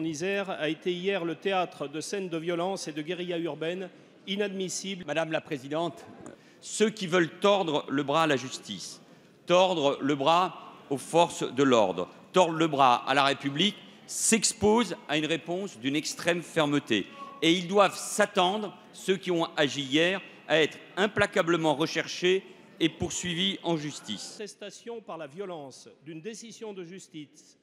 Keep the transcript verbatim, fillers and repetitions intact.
En Isère a été hier le théâtre de scènes de violence et de guérilla urbaine inadmissibles. Madame la Présidente, ceux qui veulent tordre le bras à la justice, tordre le bras aux forces de l'ordre, tordre le bras à la République, s'exposent à une réponse d'une extrême fermeté. Et ils doivent s'attendre, ceux qui ont agi hier, à être implacablement recherchés et poursuivis en justice. L'arrestation par la violence d'une décision de justice